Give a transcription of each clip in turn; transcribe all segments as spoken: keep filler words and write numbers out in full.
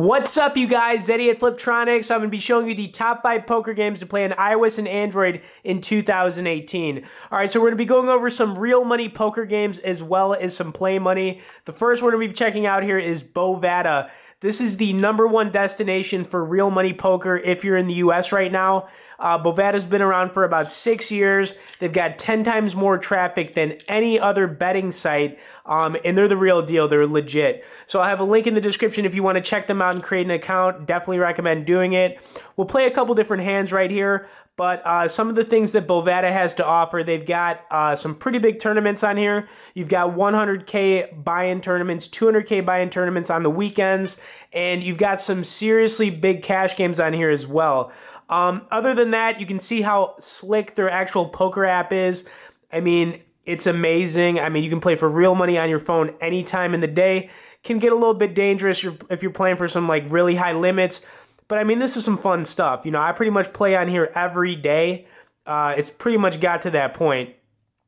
What's up, you guys? Zeddy at Fliptroniks. I'm going to be showing you the top five poker games to play on iOS and Android in two thousand eighteen. All right, so we're going to be going over some real money poker games as well as some play money. The first one we're going to be checking out here is Bovada. This is the number one destination for real money poker if you're in the U S right now. Uh, Bovada's been around for about six years. They've got ten times more traffic than any other betting site, um, and they're the real deal. They're legit. So I'll have a link in the description if you want to check them out and create an account. Definitely recommend doing it. We'll play a couple different hands right here, but uh, some of the things that Bovada has to offer, they've got uh, some pretty big tournaments on here. You've got one hundred K buy-in tournaments, two hundred K buy-in tournaments on the weekends, and you've got some seriously big cash games on here as well. Um, other than that, you can see how slick their actual poker app is. I mean, it's amazing. I mean, you can play for real money on your phone any time in the day. Can get a little bit dangerous if you're playing for some like really high limits. But I mean, this is some fun stuff. You know, I pretty much play on here every day. Uh, it's pretty much got to that point.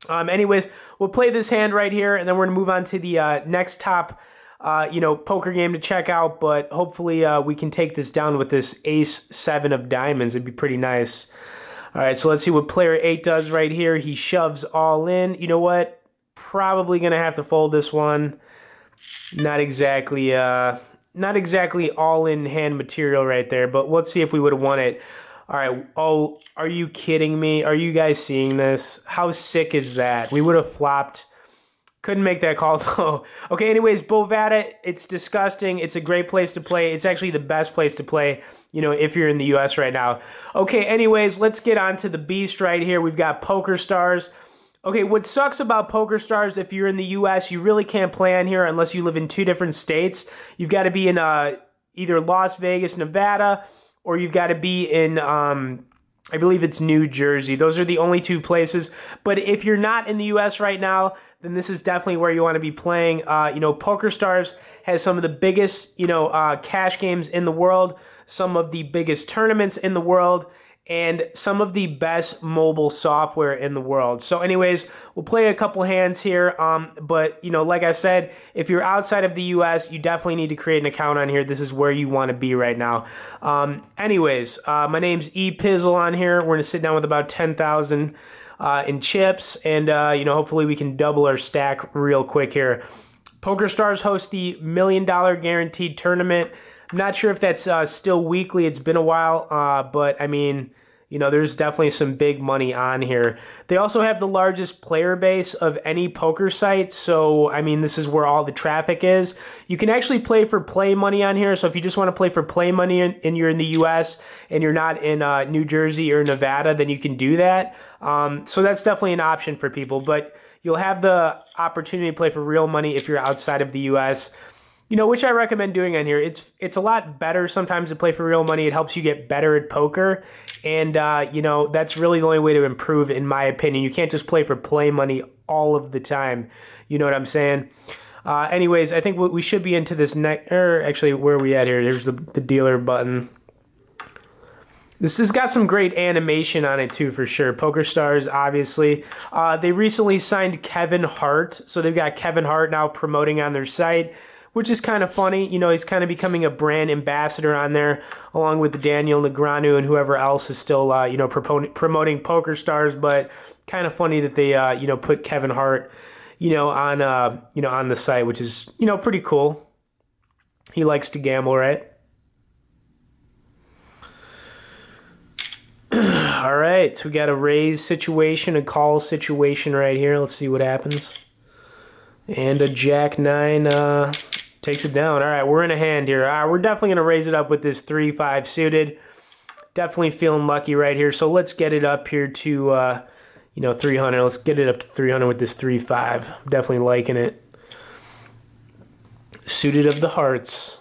Um, anyways, we'll play this hand right here, and then we're going to move on to the uh, next top uh, you know, poker game to check out. But hopefully uh, we can take this down with this ace seven of diamonds. It'd be pretty nice. All right, so let's see what player eight does right here. He shoves all in. You know what? Probably going to have to fold this one. Not exactly... Uh, Not exactly all-in hand material right there, but let's see if we would have won it. All right. Oh, are you kidding me? Are you guys seeing this? How sick is that? We would have flopped. Couldn't make that call, though. Okay, anyways, Bovada, it's disgusting. It's a great place to play. It's actually the best place to play, you know, if you're in the U S right now. Okay, anyways, let's get on to the beast right here. We've got PokerStars. Okay, what sucks about PokerStars, if you're in the U S, you really can't play on here unless you live in two different states. You've got to be in uh, either Las Vegas, Nevada, or you've got to be in, um, I believe it's New Jersey. Those are the only two places. But if you're not in the U S right now, then this is definitely where you want to be playing. Uh, you know, PokerStars has some of the biggest, you know, uh, cash games in the world, some of the biggest tournaments in the world, and some of the best mobile software in the world. So anyways, we'll play a couple hands here. Um, but, you know, like I said, if you're outside of the U S, you definitely need to create an account on here. This is where you want to be right now. Um, anyways, uh, my name's E. Pizzle on here. We're going to sit down with about ten thousand uh, in chips. And, uh, you know, hopefully we can double our stack real quick here. PokerStars hosts the Million Dollar Guaranteed Tournament. I'm not sure if that's uh, still weekly. It's been a while, uh, but, I mean, you know, there's definitely some big money on here. They also have the largest player base of any poker site, so, I mean, this is where all the traffic is. You can actually play for play money on here, so if you just want to play for play money and you're in the U S and you're not in uh, New Jersey or Nevada, then you can do that. Um, so that's definitely an option for people, but you'll have the opportunity to play for real money if you're outside of the U S, you know, which I recommend doing on here. It's it's a lot better sometimes to play for real money. It helps you get better at poker. And, uh, you know, that's really the only way to improve, in my opinion. You can't just play for play money all of the time. You know what I'm saying? Uh, anyways, I think we should be into this next... Or actually, where are we at here? There's the, the dealer button. This has got some great animation on it, too, for sure. PokerStars, obviously. Uh, they recently signed Kevin Hart. So they've got Kevin Hart now promoting on their site, which is kind of funny. You know, he's kind of becoming a brand ambassador on there, along with Daniel Negreanu and whoever else is still, uh, you know, promoting PokerStars. But kind of funny that they, uh, you know, put Kevin Hart, you know, on, uh, you know, on the site, which is, you know, pretty cool. He likes to gamble, right? All right, so we got a raise situation, a call situation right here. Let's see what happens. And a jack nine uh, takes it down. All right, we're in a hand here. Right, we're definitely going to raise it up with this three five suited. Definitely feeling lucky right here. So let's get it up here to, uh, you know, three hundred. Let's get it up to three hundred with this three five. Definitely liking it. Suited of the hearts.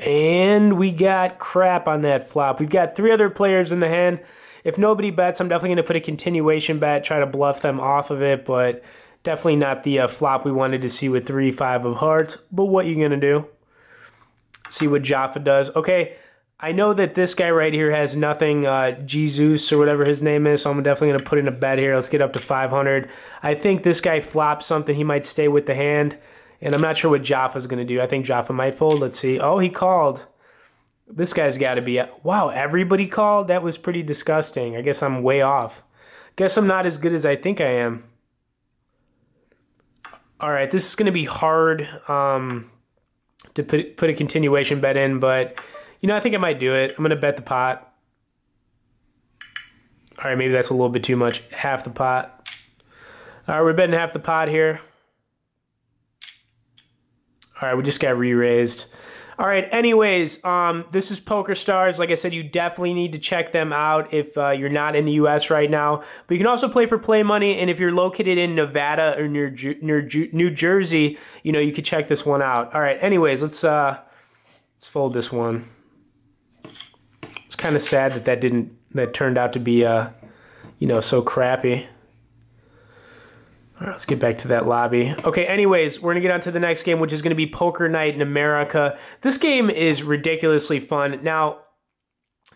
And we got crap on that flop. We've got three other players in the hand. If nobody bets, I'm definitely going to put a continuation bet, try to bluff them off of it, but definitely not the uh, flop we wanted to see with three five of hearts. But what are you going to do? See what Jaffa does. Okay, I know that this guy right here has nothing, uh, Jesus or whatever his name is, so I'm definitely going to put in a bet here. Let's get up to five hundred. I think this guy flops something. He might stay with the hand. And I'm not sure what Jaffa's going to do. I think Jaffa might fold. Let's see. Oh, he called. This guy's got to be... Wow, everybody called? That was pretty disgusting. I guess I'm way off. Guess I'm not as good as I think I am. All right, this is going to be hard um, to put, put a continuation bet in, but, you know, I think I might do it. I'm going to bet the pot. All right, maybe that's a little bit too much. Half the pot. All right, we're betting half the pot here. All right, we just got re-raised. All right, anyways, um, this is PokerStars. Like I said, you definitely need to check them out if uh, you're not in the U S right now. But you can also play for play money, and if you're located in Nevada or near, near New Jersey, you know, you could check this one out. All right, anyways, let's, uh, let's fold this one. It's kind of sad that that, didn't, that turned out to be, uh, you know, so crappy. All right, let's get back to that lobby. Okay, anyways, we're going to get on to the next game, which is going to be Poker Night in America. This game is ridiculously fun. Now,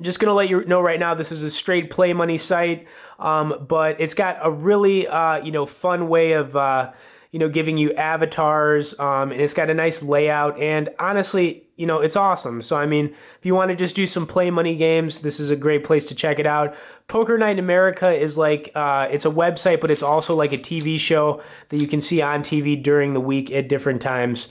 just going to let you know right now, this is a straight play money site, um, but it's got a really, uh, you know, fun way of, uh, you know, giving you avatars, um, and it's got a nice layout, and honestly, you know, it's awesome. So, I mean, if you want to just do some play money games, this is a great place to check it out. Poker Night in America is like, uh, it's a website, but it's also like a T V show that you can see on T V during the week at different times.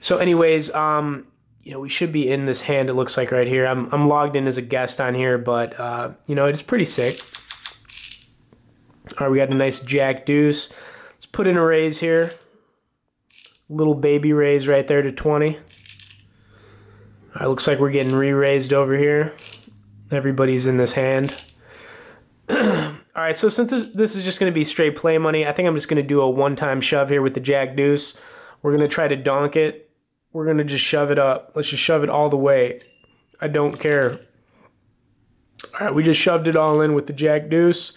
So anyways, um, you know, we should be in this hand, it looks like right here. I'm, I'm logged in as a guest on here, but, uh, you know, it's pretty sick. All right, we got a nice jack deuce. Let's put in a raise here. Little baby raise right there to twenty. All right, looks like we're getting re-raised over here. Everybody's in this hand. All right, so since this, this is just going to be straight play money, I think I'm just going to do a one-time shove here with the jack-deuce. We're going to try to donk it. We're going to just shove it up. Let's just shove it all the way. I don't care. All right, we just shoved it all in with the jack-deuce.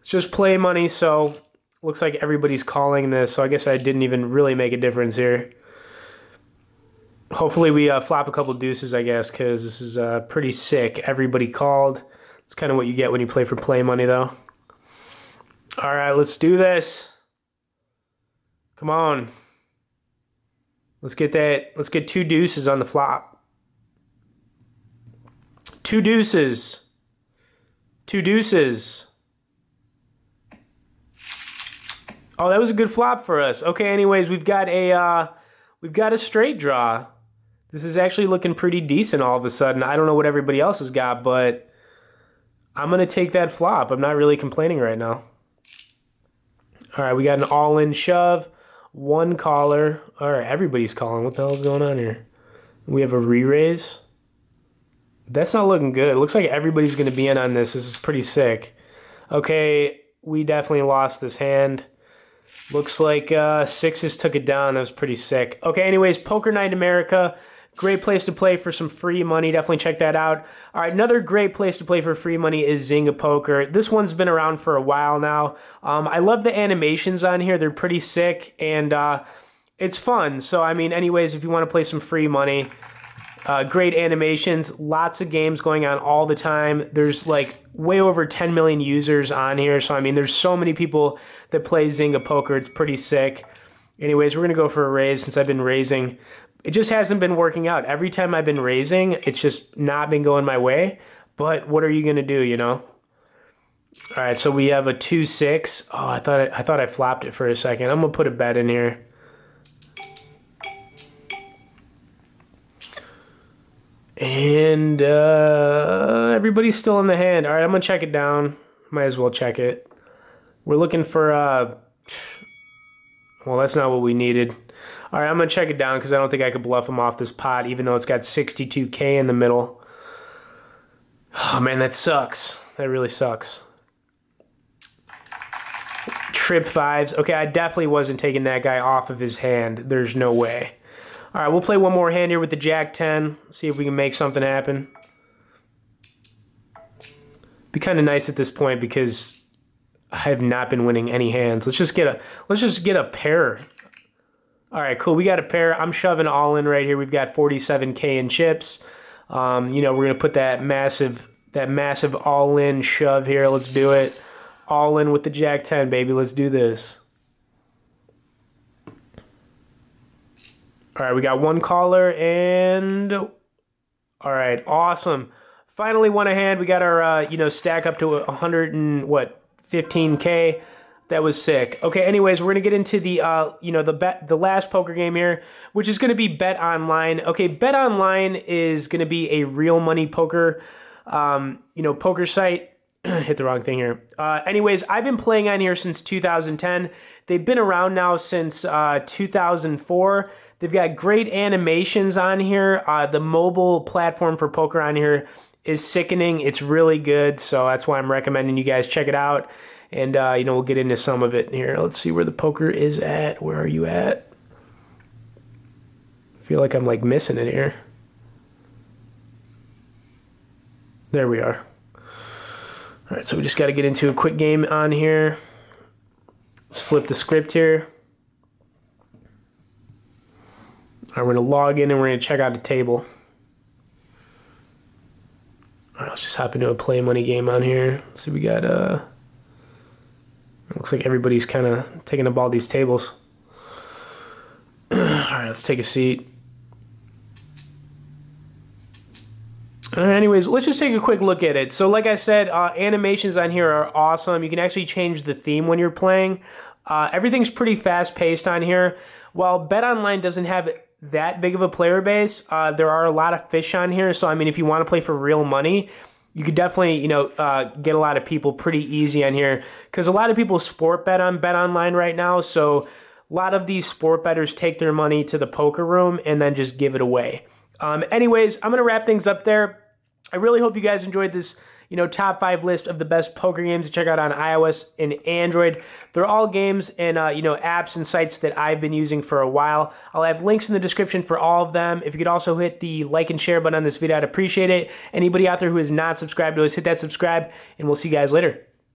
It's just play money, so looks like everybody's calling this, so I guess I didn't even really make a difference here. Hopefully we uh, flop a couple deuces, I guess, because this is uh, pretty sick. Everybody called. It's kind of what you get when you play for play money, though. All right, let's do this. Come on. Let's get that. Let's get two deuces on the flop. Two deuces. Two deuces. Oh, that was a good flop for us. Okay, anyways, we've got a uh, we've got a straight draw. This is actually looking pretty decent all of a sudden. I don't know what everybody else has got, but I'm going to take that flop. I'm not really complaining right now. All right, we got an all-in shove. One caller. All right, everybody's calling. What the hell's going on here? We have a re-raise. That's not looking good. It looks like everybody's going to be in on this. This is pretty sick. Okay, we definitely lost this hand. Looks like uh, sixes took it down. That was pretty sick. Okay, anyways, Poker Night in America. Great place to play for some free money. Definitely check that out. All right, another great place to play for free money is Zynga Poker. This one's been around for a while now. Um, I love the animations on here. They're pretty sick, and uh, it's fun. So, I mean, anyways, if you want to play some free money, uh, great animations, lots of games going on all the time. There's, like, way over ten million users on here. So, I mean, there's so many people that play Zynga Poker. It's pretty sick. Anyways, we're going to go for a raise since I've been raising. It just hasn't been working out. Every time I've been raising, it's just not been going my way. But what are you going to do, you know? All right, so we have a two six. Oh, I thought I, I thought I flopped it for a second. I'm going to put a bet in here. And uh, everybody's still in the hand. All right, I'm going to check it down. Might as well check it. We're looking for... Uh, well, that's not what we needed. All right, I'm going to check it down because I don't think I could bluff him off this pot, even though it's got sixty-two K in the middle. Oh, man, that sucks. That really sucks. Trip fives. Okay, I definitely wasn't taking that guy off of his hand. There's no way. All right, we'll play one more hand here with the jack ten. See if we can make something happen. Be kind of nice at this point because I have not been winning any hands. Let's just get a, let's just get a pair. All right, cool. We got a pair. I'm shoving all in right here. We've got forty-seven K in chips. Um, you know, we're going to put that massive that massive all-in shove here. Let's do it. All in with the jack ten, baby. Let's do this. All right, we got one caller and... All right, awesome. Finally won a hand. We got our, uh, you know, stack up to one hundred and, what, fifteen K. That was sick. Okay, anyways, we're going to get into the, uh, you know, the bet, the last poker game here, which is going to be BetOnline. Okay, BetOnline is going to be a real money poker, um, you know, poker site. Hit the wrong thing here. Uh, anyways, I've been playing on here since two thousand ten. They've been around now since uh, two thousand four. They've got great animations on here. Uh, the mobile platform for poker on here is sickening. It's really good, so that's why I'm recommending you guys check it out. And, uh, you know, we'll get into some of it here. Let's see where the poker is at. Where are you at? I feel like I'm, like, missing it here. There we are. All right, so we just got to get into a quick game on here. Let's flip the script here. All right, we're going to log in and we're going to check out the table. All right, let's just hop into a play money game on here. So we got... Uh, Looks like everybody's kind of taking up all these tables. All right, let's take a seat. All right, anyways, let's just take a quick look at it. So like I said, uh, animations on here are awesome. You can actually change the theme when you're playing. Uh, everything's pretty fast-paced on here. While BetOnline doesn't have that big of a player base, uh, there are a lot of fish on here. So, I mean, if you want to play for real money... You could definitely, you know, uh, get a lot of people pretty easy on here because a lot of people sport bet on BetOnline right now. So a lot of these sport bettors take their money to the poker room and then just give it away. Um, anyways, I'm going to wrap things up there. I really hope you guys enjoyed this, you know, top five list of the best poker games to check out on iOS and Android. They're all games and, uh, you know, apps and sites that I've been using for a while. I'll have links in the description for all of them. If you could also hit the like and share button on this video, I'd appreciate it. Anybody out there who is not subscribed to us, hit that subscribe, and we'll see you guys later.